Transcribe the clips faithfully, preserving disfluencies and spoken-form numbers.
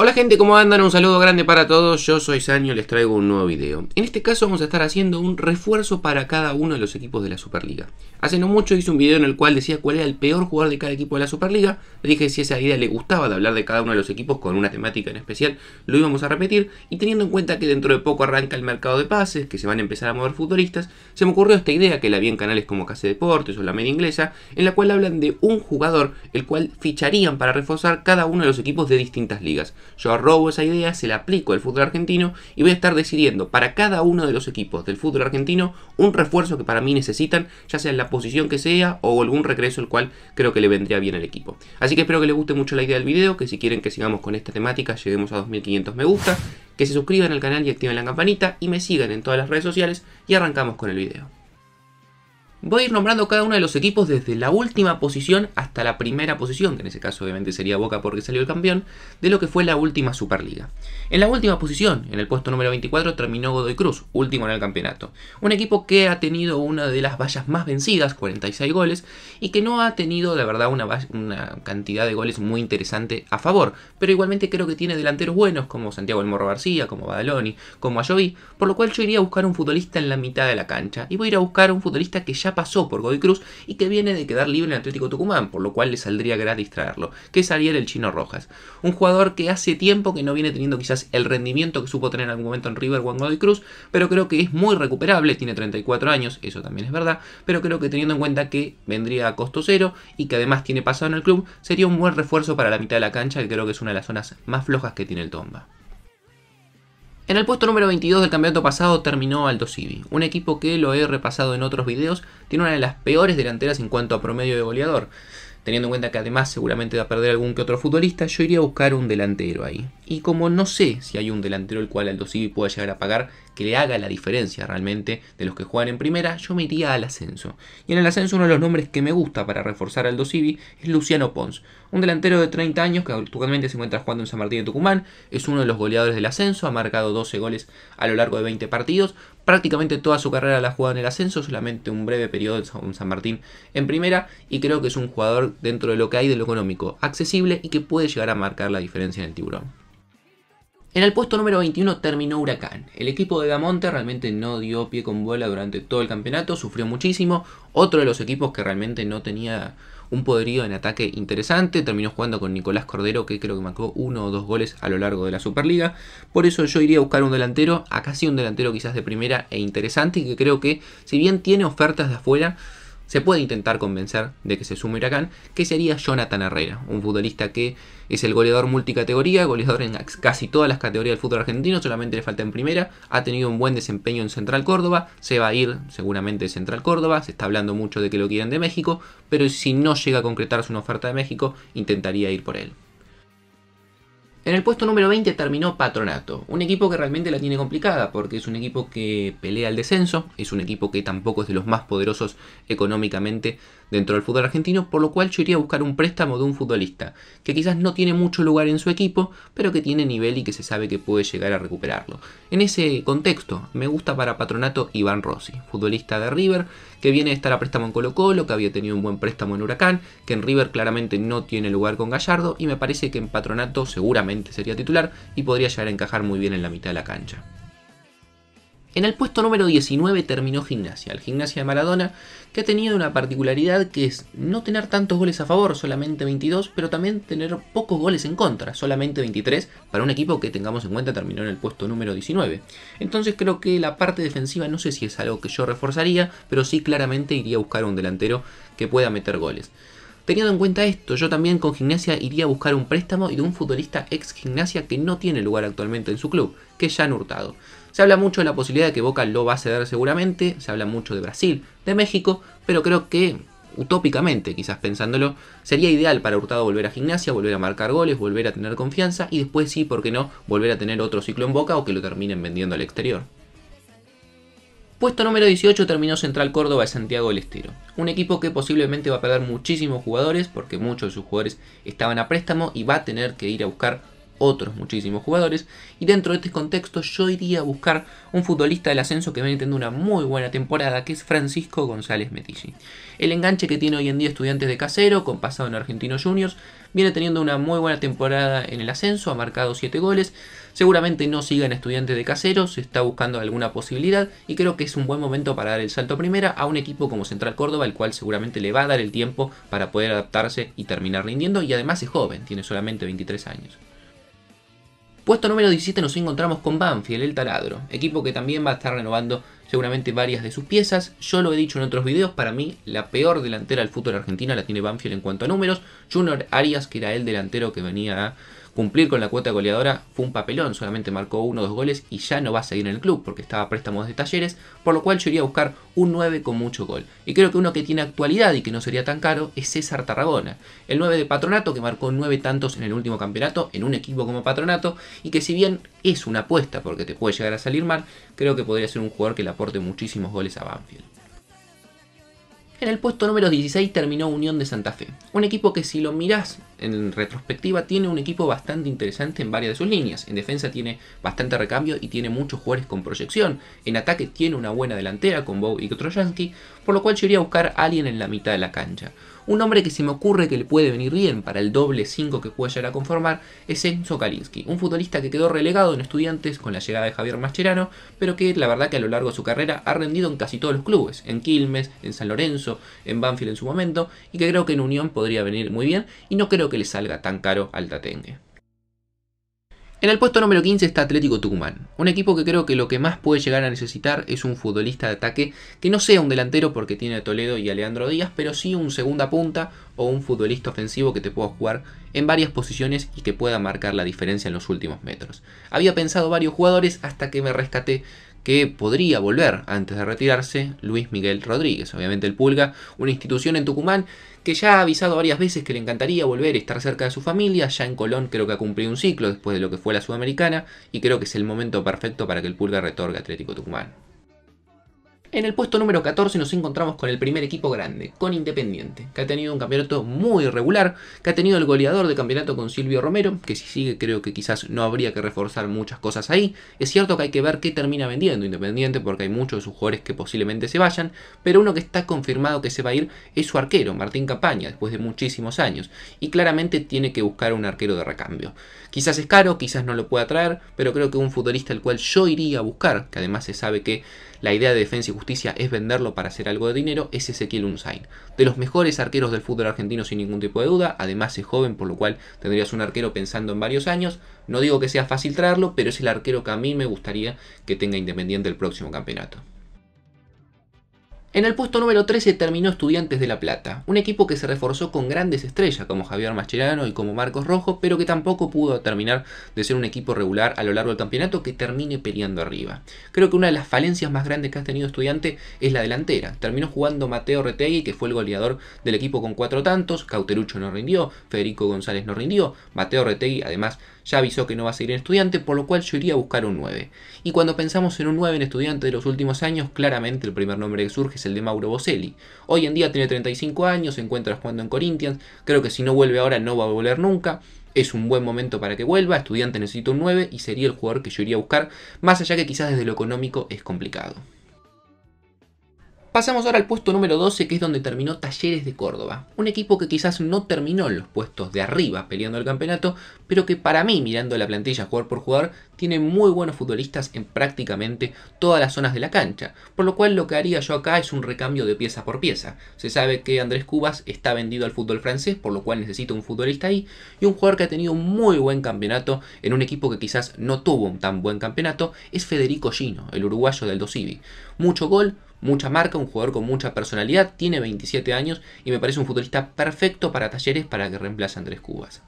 Hola gente, ¿cómo andan? Un saludo grande para todos, yo soy Zanio, les traigo un nuevo video. En este caso vamos a estar haciendo un refuerzo para cada uno de los equipos de la Superliga. Hace no mucho hice un video en el cual decía cuál era el peor jugador de cada equipo de la Superliga. Le dije si esa idea le gustaba de hablar de cada uno de los equipos con una temática en especial, lo íbamos a repetir. Y teniendo en cuenta que dentro de poco arranca el mercado de pases, que se van a empezar a mover futbolistas, se me ocurrió esta idea que la vi en canales como Case Deportes o La Media Inglesa, en la cual hablan de un jugador el cual ficharían para reforzar cada uno de los equipos de distintas ligas. Yo robo esa idea, se la aplico al fútbol argentino y voy a estar decidiendo para cada uno de los equipos del fútbol argentino un refuerzo que para mí necesitan, ya sea en la posición que sea o algún regreso el cual creo que le vendría bien al equipo. Así que espero que les guste mucho la idea del video, que si quieren que sigamos con esta temática lleguemos a dos mil quinientos me gusta, que se suscriban al canal y activen la campanita y me sigan en todas las redes sociales y arrancamos con el video. Voy a ir nombrando cada uno de los equipos desde la última posición hasta la primera posición, que en ese caso obviamente sería Boca porque salió el campeón, de lo que fue la última Superliga. En la última posición, en el puesto número veinticuatro, terminó Godoy Cruz, último en el campeonato. Un equipo que ha tenido una de las vallas más vencidas, cuarenta y seis goles, y que no ha tenido, la verdad, una, valla, una cantidad de goles muy interesante a favor. Pero igualmente creo que tiene delanteros buenos, como Santiago El Morro García, como Badaloni, como Ayovi, por lo cual yo iría a buscar un futbolista en la mitad de la cancha. Y voy a ir a buscar un futbolista que ya pasó por Godoy Cruz y que viene de quedar libre en el Atlético Tucumán, por lo cual le saldría gratis traerlo, que es Ariel el Chino Rojas, un jugador que hace tiempo que no viene teniendo quizás el rendimiento que supo tener en algún momento en River o en Godoy Cruz, pero creo que es muy recuperable, tiene treinta y cuatro años, eso también es verdad, pero creo que teniendo en cuenta que vendría a costo cero y que además tiene pasado en el club, sería un buen refuerzo para la mitad de la cancha, que creo que es una de las zonas más flojas que tiene el Tomba. En el puesto número veintidós del campeonato pasado terminó Aldosivi, un equipo que lo he repasado en otros videos, tiene una de las peores delanteras en cuanto a promedio de goleador. Teniendo en cuenta que además seguramente va a perder algún que otro futbolista, yo iría a buscar un delantero ahí. Y como no sé si hay un delantero el cual Aldosivi pueda llegar a pagar que le haga la diferencia realmente de los que juegan en primera, yo me iría al ascenso. Y en el ascenso uno de los nombres que me gusta para reforzar a Aldosivi es Luciano Pons, un delantero de treinta años que actualmente se encuentra jugando en San Martín de Tucumán, es uno de los goleadores del ascenso, ha marcado doce goles a lo largo de veinte partidos, prácticamente toda su carrera la ha jugado en el ascenso, solamente un breve periodo en San Martín en primera, y creo que es un jugador dentro de lo que hay de lo económico, accesible y que puede llegar a marcar la diferencia en el tiburón. En el puesto número veintiuno terminó Huracán. El equipo de Damonte realmente no dio pie con bola durante todo el campeonato, sufrió muchísimo. Otro de los equipos que realmente no tenía un poderío en ataque interesante, terminó jugando con Nicolás Cordero, que creo que marcó uno o dos goles a lo largo de la Superliga. Por eso yo iría a buscar un delantero, acá sí un delantero quizás de primera e interesante, y que creo que si bien tiene ofertas de afuera, se puede intentar convencer de que se sume Huracán, que sería Jonathan Herrera, un futbolista que es el goleador multicategoría, goleador en casi todas las categorías del fútbol argentino, solamente le falta en primera, ha tenido un buen desempeño en Central Córdoba, se va a ir seguramente de Central Córdoba, se está hablando mucho de que lo quieran de México, pero si no llega a concretarse una oferta de México, intentaría ir por él. En el puesto número veinte terminó Patronato, un equipo que realmente la tiene complicada porque es un equipo que pelea el descenso, es un equipo que tampoco es de los más poderosos económicamente dentro del fútbol argentino, por lo cual yo iría a buscar un préstamo de un futbolista que quizás no tiene mucho lugar en su equipo, pero que tiene nivel y que se sabe que puede llegar a recuperarlo. En ese contexto me gusta para Patronato Iván Rossi, futbolista de River, que viene a estar a préstamo en Colo Colo, que había tenido un buen préstamo en Huracán, que en River claramente no tiene lugar con Gallardo y me parece que en Patronato seguramente sería titular y podría llegar a encajar muy bien en la mitad de la cancha. En el puesto número diecinueve terminó Gimnasia, el Gimnasia de Maradona, que ha tenido una particularidad que es no tener tantos goles a favor, solamente veintidós, pero también tener pocos goles en contra, solamente veintitrés, para un equipo que tengamos en cuenta terminó en el puesto número diecinueve. Entonces creo que la parte defensiva no sé si es algo que yo reforzaría, pero sí claramente iría a buscar un delantero que pueda meter goles. Teniendo en cuenta esto, yo también con Gimnasia iría a buscar un préstamo y de un futbolista ex Gimnasia que no tiene lugar actualmente en su club, que es Jan Hurtado. Se habla mucho de la posibilidad de que Boca lo va a ceder seguramente, se habla mucho de Brasil, de México, pero creo que utópicamente, quizás pensándolo, sería ideal para Hurtado volver a Gimnasia, volver a marcar goles, volver a tener confianza y después sí, ¿por qué no?, volver a tener otro ciclo en Boca o que lo terminen vendiendo al exterior. Puesto número dieciocho terminó Central Córdoba de Santiago del Estero, un equipo que posiblemente va a perder muchísimos jugadores porque muchos de sus jugadores estaban a préstamo y va a tener que ir a buscar otros muchísimos jugadores. Y dentro de este contexto yo iría a buscar un futbolista del ascenso que viene teniendo una muy buena temporada, que es Francisco González Metilli. El enganche que tiene hoy en día Estudiantes de Casero, con pasado en Argentinos Juniors, viene teniendo una muy buena temporada en el ascenso, ha marcado siete goles. Seguramente no siga en Estudiantes de Casero, se está buscando alguna posibilidad y creo que es un buen momento para dar el salto a primera a un equipo como Central Córdoba, el cual seguramente le va a dar el tiempo para poder adaptarse y terminar rindiendo, y además es joven, tiene solamente veintitrés años. Puesto número diecisiete nos encontramos con Banfield, el taladro, equipo que también va a estar renovando seguramente varias de sus piezas. Yo lo he dicho en otros videos, para mí la peor delantera del fútbol argentino la tiene Banfield en cuanto a números. Junior Arias, que era el delantero que venía a cumplir con la cuota goleadora, fue un papelón, solamente marcó uno o dos goles y ya no va a seguir en el club porque estaba a préstamos de Talleres, por lo cual yo iría a buscar un nueve con mucho gol. Y creo que uno que tiene actualidad y que no sería tan caro es César Tarragona, el nueve de Patronato, que marcó nueve tantos en el último campeonato en un equipo como Patronato, y que si bien es una apuesta porque te puede llegar a salir mal, creo que podría ser un jugador que le aporte muchísimos goles a Banfield. En el puesto número dieciséis terminó Unión de Santa Fe, un equipo que si lo mirás en retrospectiva tiene un equipo bastante interesante en varias de sus líneas. En defensa tiene bastante recambio y tiene muchos jugadores con proyección, en ataque tiene una buena delantera con Bow y Trojansky, por lo cual yo iría a buscar a alguien en la mitad de la cancha. Un hombre que se me ocurre que le puede venir bien para el doble cinco que puede llegar a conformar es Enzo Kalinski, un futbolista que quedó relegado en Estudiantes con la llegada de Javier Mascherano, pero que la verdad que a lo largo de su carrera ha rendido en casi todos los clubes, en Quilmes, en San Lorenzo, en Banfield en su momento, y que creo que en Unión podría venir muy bien y no creo que le salga tan caro al tatengue. En el puesto número quince está Atlético Tucumán, un equipo que creo que lo que más puede llegar a necesitar es un futbolista de ataque que no sea un delantero porque tiene a Toledo y a Leandro Díaz, pero sí un segunda punta o un futbolista ofensivo que te pueda jugar en varias posiciones y que pueda marcar la diferencia en los últimos metros. Había pensado varios jugadores hasta que me rescaté que podría volver antes de retirarse Luis Miguel Rodríguez, obviamente el Pulga, una institución en Tucumán que ya ha avisado varias veces que le encantaría volver, estar cerca de su familia. Ya en Colón creo que ha cumplido un ciclo después de lo que fue la Sudamericana y creo que es el momento perfecto para que el Pulga retorne a Atlético Tucumán. En el puesto número catorce nos encontramos con el primer equipo grande, con Independiente, que ha tenido un campeonato muy irregular, que ha tenido el goleador de campeonato con Silvio Romero, que si sigue creo que quizás no habría que reforzar muchas cosas ahí. Es cierto que hay que ver qué termina vendiendo Independiente porque hay muchos de sus jugadores que posiblemente se vayan, pero uno que está confirmado que se va a ir es su arquero, Martín Capaña, después de muchísimos años, y claramente tiene que buscar un arquero de recambio. Quizás es caro, quizás no lo pueda traer, pero creo que un futbolista al cual yo iría a buscar, que además se sabe que la idea de Defensa y Justicia es venderlo para hacer algo de dinero, es Ezequiel Unzain, de los mejores arqueros del fútbol argentino sin ningún tipo de duda. Además es joven, por lo cual tendrías un arquero pensando en varios años. No digo que sea fácil traerlo, pero es el arquero que a mí me gustaría que tenga Independiente el próximo campeonato. En el puesto número trece terminó Estudiantes de La Plata, un equipo que se reforzó con grandes estrellas como Javier Mascherano y como Marcos Rojo, pero que tampoco pudo terminar de ser un equipo regular a lo largo del campeonato que termine peleando arriba. Creo que una de las falencias más grandes que ha tenido Estudiantes es la delantera. Terminó jugando Mateo Retegui, que fue el goleador del equipo con cuatro tantos, Cauterucho no rindió, Federico González no rindió, Mateo Retegui además ya avisó que no va a seguir en Estudiante, por lo cual yo iría a buscar un nueve. Y cuando pensamos en un nueve en Estudiante de los últimos años, claramente el primer nombre que surge es el de Mauro Boselli. Hoy en día tiene treinta y cinco años, se encuentra jugando en Corinthians, creo que si no vuelve ahora no va a volver nunca. Es un buen momento para que vuelva, Estudiante necesita un nueve y sería el jugador que yo iría a buscar, más allá que quizás desde lo económico es complicado. Pasamos ahora al puesto número doce, que es donde terminó Talleres de Córdoba, un equipo que quizás no terminó en los puestos de arriba peleando el campeonato, pero que para mí, mirando la plantilla jugador por jugador, tiene muy buenos futbolistas en prácticamente todas las zonas de la cancha, por lo cual lo que haría yo acá es un recambio de pieza por pieza. Se sabe que Andrés Cubas está vendido al fútbol francés, por lo cual necesita un futbolista ahí, y un jugador que ha tenido un muy buen campeonato en un equipo que quizás no tuvo un tan buen campeonato es Federico Gino, el uruguayo de Aldosivi. Mucho gol, mucha marca, un jugador con mucha personalidad, tiene veintisiete años y me parece un futbolista perfecto para Talleres para que reemplace a Andrés Cubas.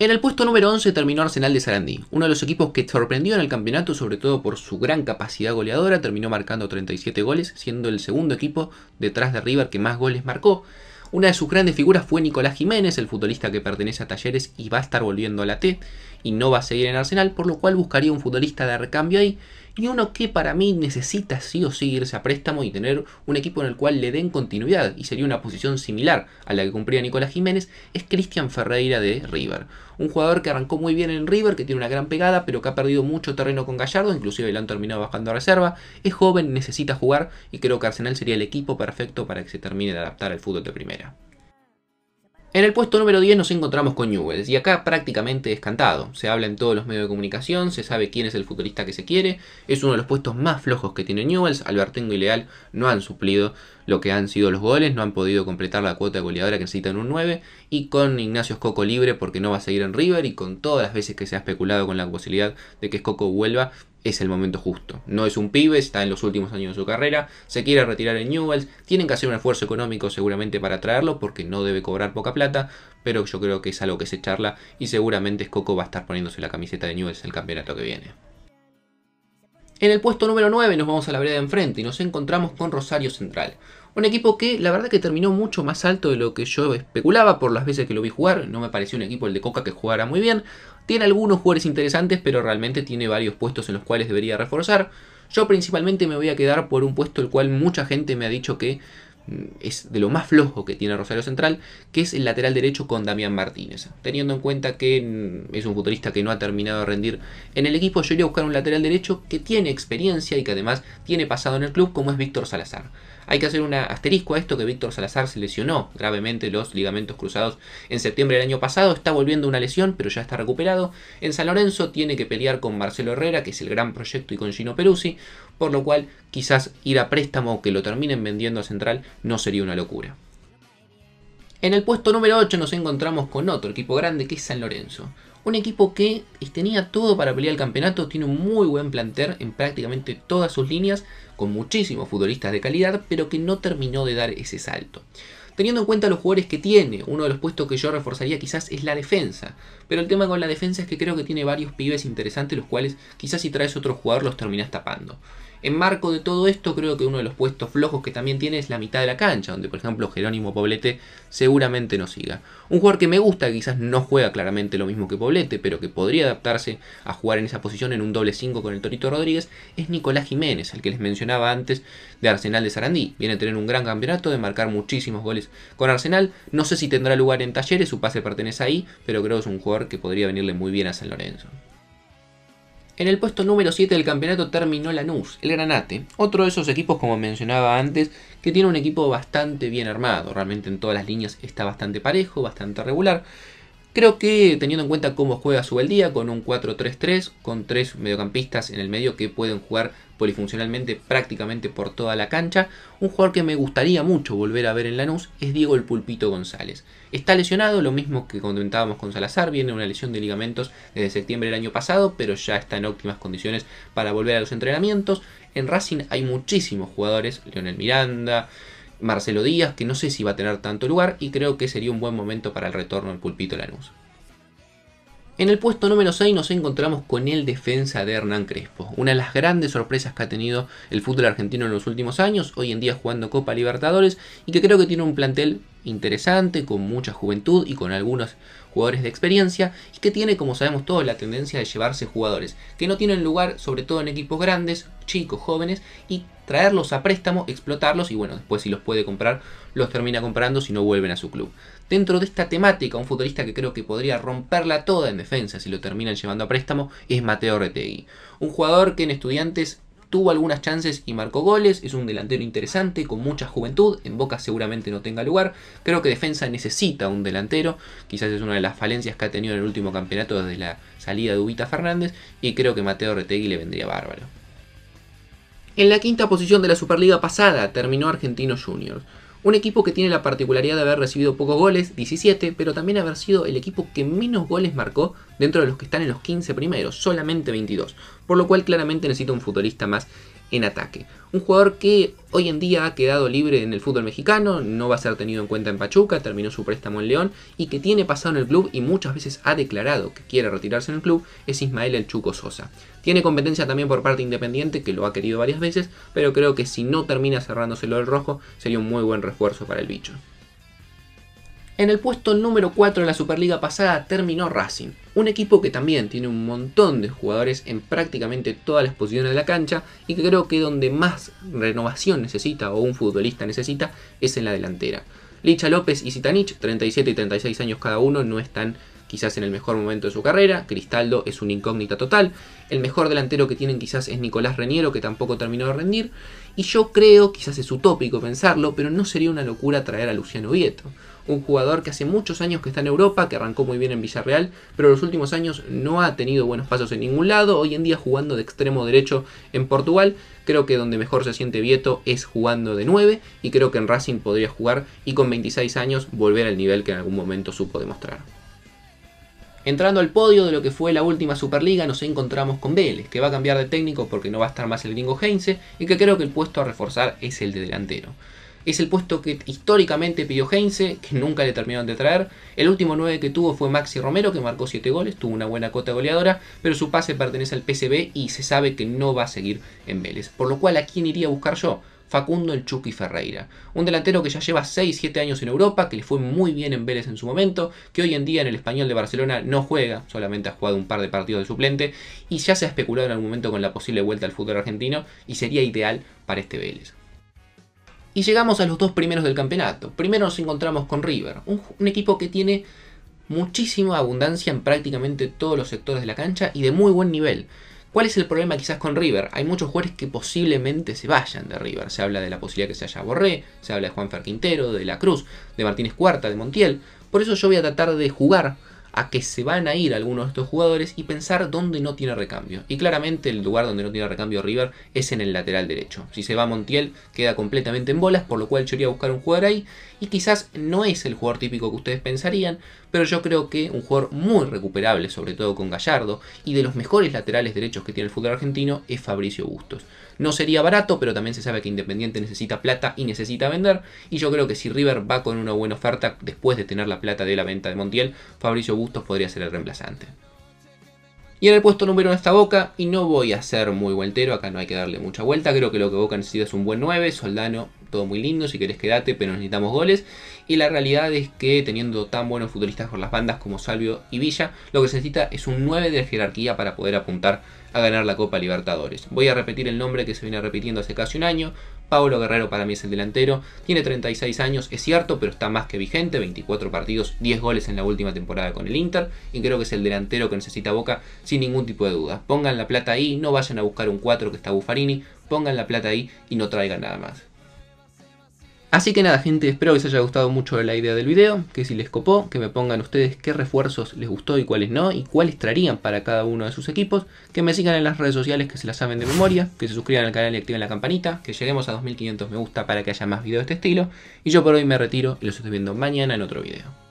En el puesto número once terminó Arsenal de Sarandí, uno de los equipos que sorprendió en el campeonato, sobre todo por su gran capacidad goleadora. Terminó marcando treinta y siete goles, siendo el segundo equipo detrás de River que más goles marcó. Una de sus grandes figuras fue Nicolás Jiménez, el futbolista que pertenece a Talleres y va a estar volviendo a la T. y no va a seguir en Arsenal, por lo cual buscaría un futbolista de recambio ahí, y uno que para mí necesita sí o sí irse a préstamo y tener un equipo en el cual le den continuidad, y sería una posición similar a la que cumplía Nicolás Jiménez, es Cristian Ferreira de River. Un jugador que arrancó muy bien en River, que tiene una gran pegada, pero que ha perdido mucho terreno con Gallardo, inclusive le han terminado bajando a reserva, es joven, necesita jugar, y creo que Arsenal sería el equipo perfecto para que se termine de adaptar al fútbol de primera. En el puesto número diez nos encontramos con Newell's, y acá prácticamente es cantado. Se habla en todos los medios de comunicación, se sabe quién es el futbolista que se quiere. Es uno de los puestos más flojos que tiene Newell's. Albertengo y Leal no han suplido lo que han sido los goles, no han podido completar la cuota de goleadora que necesitan un nueve, y con Ignacio Escoco libre porque no va a seguir en River, y con todas las veces que se ha especulado con la posibilidad de que Escoco vuelva, es el momento justo. No es un pibe, está en los últimos años de su carrera, se quiere retirar en Newell's, tienen que hacer un esfuerzo económico seguramente para traerlo porque no debe cobrar poca plata, pero yo creo que es algo que se charla y seguramente Escoco va a estar poniéndose la camiseta de Newell's el campeonato que viene. En el puesto número nueve nos vamos a la vereda de enfrente y nos encontramos con Rosario Central. Un equipo que la verdad que terminó mucho más alto de lo que yo especulaba por las veces que lo vi jugar. No me pareció un equipo el de Coca que jugara muy bien. Tiene algunos jugadores interesantes, pero realmente tiene varios puestos en los cuales debería reforzar. Yo principalmente me voy a quedar por un puesto el cual mucha gente me ha dicho que es de lo más flojo que tiene Rosario Central, que es el lateral derecho con Damián Martínez. Teniendo en cuenta que es un futbolista que no ha terminado de rendir en el equipo, yo iría a buscar un lateral derecho que tiene experiencia y que además tiene pasado en el club, como es Víctor Salazar. Hay que hacer un asterisco a esto, que Víctor Salazar se lesionó gravemente los ligamentos cruzados en septiembre del año pasado, está volviendo una lesión pero ya está recuperado. En San Lorenzo tiene que pelear con Marcelo Herrera, que es el gran proyecto, y con Gino Peruzzi, por lo cual quizás ir a préstamo o que lo terminen vendiendo a Central no sería una locura. En el puesto número ocho nos encontramos con otro equipo grande, que es San Lorenzo. Un equipo que tenía todo para pelear el campeonato, tiene un muy buen plantel en prácticamente todas sus líneas, con muchísimos futbolistas de calidad, pero que no terminó de dar ese salto. Teniendo en cuenta los jugadores que tiene, uno de los puestos que yo reforzaría quizás es la defensa. Pero el tema con la defensa es que creo que tiene varios pibes interesantes, los cuales quizás si traes otro jugador los terminás tapando. En marco de todo esto, creo que uno de los puestos flojos que también tiene es la mitad de la cancha, donde por ejemplo Jerónimo Poblete seguramente no siga. Un jugador que me gusta, que quizás no juega claramente lo mismo que Poblete, pero que podría adaptarse a jugar en esa posición en un doble cinco con el Torito Rodríguez, es Nicolás Jiménez, el que les mencionaba antes de Arsenal de Sarandí. Viene a tener un gran campeonato, de marcar muchísimos goles con Arsenal. No sé si tendrá lugar en Talleres, su pase pertenece ahí, pero creo que es un jugador que podría venirle muy bien a San Lorenzo. En el puesto número siete del campeonato terminó Lanús, el Granate, otro de esos equipos como mencionaba antes, que tiene un equipo bastante bien armado, realmente en todas las líneas está bastante parejo, bastante regular. Creo que teniendo en cuenta cómo juega Subeldía, con un cuatro tres tres, con tres mediocampistas en el medio que pueden jugar polifuncionalmente prácticamente por toda la cancha, un jugador que me gustaría mucho volver a ver en Lanús es Diego el Pulpito González. Está lesionado, lo mismo que comentábamos con Salazar, viene una lesión de ligamentos desde septiembre del año pasado, pero ya está en óptimas condiciones para volver a los entrenamientos. En Racing hay muchísimos jugadores, Leonel Miranda, Marcelo Díaz, que no sé si va a tener tanto lugar, y creo que sería un buen momento para el retorno del Pulpito Lanús. En el puesto número seis nos encontramos con el defensa de Hernán Crespo, una de las grandes sorpresas que ha tenido el fútbol argentino en los últimos años, hoy en día jugando Copa Libertadores, y que creo que tiene un plantel interesante, con mucha juventud y con algunos jugadores de experiencia, y que tiene, como sabemos todos, la tendencia de llevarse jugadores que no tienen lugar, sobre todo en equipos grandes, chicos, jóvenes, y traerlos a préstamo, explotarlos, y bueno, después si los puede comprar, los termina comprando si no vuelven a su club. Dentro de esta temática, un futbolista que creo que podría romperla toda en defensa si lo terminan llevando a préstamo es Mateo Retegui. Un jugador que en Estudiantes tuvo algunas chances y marcó goles, es un delantero interesante, con mucha juventud, en Boca seguramente no tenga lugar. Creo que defensa necesita un delantero, quizás es una de las falencias que ha tenido en el último campeonato desde la salida de Ubita Fernández, y creo que Mateo Retegui le vendría bárbaro. En la quinta posición de la Superliga pasada terminó Argentinos Juniors. Un equipo que tiene la particularidad de haber recibido pocos goles, diecisiete, pero también haber sido el equipo que menos goles marcó dentro de los que están en los quince primeros, solamente veintidós, por lo cual claramente necesita un futbolista más en ataque. Un jugador que hoy en día ha quedado libre en el fútbol mexicano, no va a ser tenido en cuenta en Pachuca, terminó su préstamo en León, y que tiene pasado en el club y muchas veces ha declarado que quiere retirarse en el club, es Ismael el Chuco Sosa. Tiene competencia también por parte Independiente, que lo ha querido varias veces, pero creo que si no termina cerrándoselo el rojo, sería un muy buen refuerzo para el bicho. En el puesto número cuatro de la Superliga pasada terminó Racing, un equipo que también tiene un montón de jugadores en prácticamente todas las posiciones de la cancha y que creo que donde más renovación necesita o un futbolista necesita es en la delantera. Licha López y Sitanich, treinta y siete y treinta y seis años cada uno, no están quizás en el mejor momento de su carrera. Cristaldo es una incógnita total. El mejor delantero que tienen quizás es Nicolás Reniero, que tampoco terminó de rendir. Y yo creo, quizás es utópico pensarlo, pero no sería una locura traer a Luciano Vieto, un jugador que hace muchos años que está en Europa, que arrancó muy bien en Villarreal, pero en los últimos años no ha tenido buenos pasos en ningún lado. Hoy en día jugando de extremo derecho en Portugal, creo que donde mejor se siente Vieto es jugando de nueve, y creo que en Racing podría jugar y con veintiséis años volver al nivel que en algún momento supo demostrar. Entrando al podio de lo que fue la última Superliga, nos encontramos con Vélez, que va a cambiar de técnico porque no va a estar más el gringo Heinze, y que creo que el puesto a reforzar es el de delantero. Es el puesto que históricamente pidió Heinze, que nunca le terminaron de traer. El último nueve que tuvo fue Maxi Romero, que marcó siete goles, tuvo una buena cuota goleadora, pero su pase pertenece al P S V y se sabe que no va a seguir en Vélez. Por lo cual, ¿a quién iría a buscar yo? Facundo el Chucky Ferreira, un delantero que ya lleva seis siete años en Europa, que le fue muy bien en Vélez en su momento, que hoy en día en el Español de Barcelona no juega, solamente ha jugado un par de partidos de suplente, y ya se ha especulado en algún momento con la posible vuelta al fútbol argentino, y sería ideal para este Vélez. Y llegamos a los dos primeros del campeonato. Primero nos encontramos con River, un, un equipo que tiene muchísima abundancia en prácticamente todos los sectores de la cancha y de muy buen nivel. ¿Cuál es el problema quizás con River? Hay muchos jugadores que posiblemente se vayan de River. Se habla de la posibilidad que se haya Borré, se habla de Juanfer Quintero, de La Cruz, de Martínez Cuarta, de Montiel. Por eso yo voy a tratar de jugar a que se van a ir algunos de estos jugadores y pensar dónde no tiene recambio. Y claramente el lugar donde no tiene recambio River es en el lateral derecho. Si se va Montiel queda completamente en bolas, por lo cual yo iría a buscar un jugador ahí. Y quizás no es el jugador típico que ustedes pensarían, pero yo creo que un jugador muy recuperable, sobre todo con Gallardo, y de los mejores laterales derechos que tiene el fútbol argentino, es Fabricio Bustos. No sería barato, pero también se sabe que Independiente necesita plata y necesita vender, y yo creo que si River va con una buena oferta después de tener la plata de la venta de Montiel, Fabricio Bustos podría ser el reemplazante. Y en el puesto número uno está Boca, y no voy a ser muy vueltero, acá no hay que darle mucha vuelta. Creo que lo que Boca necesita es un buen nueve, Soldano, todo muy lindo, si querés quedate, pero necesitamos goles. Y la realidad es que teniendo tan buenos futbolistas por las bandas como Salvio y Villa, lo que se necesita es un nueve de jerarquía para poder apuntar a ganar la Copa Libertadores. Voy a repetir el nombre que se viene repitiendo hace casi un año. Paulo Guerrero para mí es el delantero, tiene treinta y seis años, es cierto, pero está más que vigente, veinticuatro partidos, diez goles en la última temporada con el Inter, y creo que es el delantero que necesita Boca sin ningún tipo de duda. Pongan la plata ahí, no vayan a buscar un cuatro que está Buffarini, pongan la plata ahí y no traigan nada más. Así que nada gente, espero que les haya gustado mucho la idea del video, que si les copó, que me pongan ustedes qué refuerzos les gustó y cuáles no, y cuáles traerían para cada uno de sus equipos, que me sigan en las redes sociales que se las saben de memoria, que se suscriban al canal y activen la campanita, que lleguemos a dos mil quinientos me gusta para que haya más videos de este estilo, y yo por hoy me retiro y los estoy viendo mañana en otro video.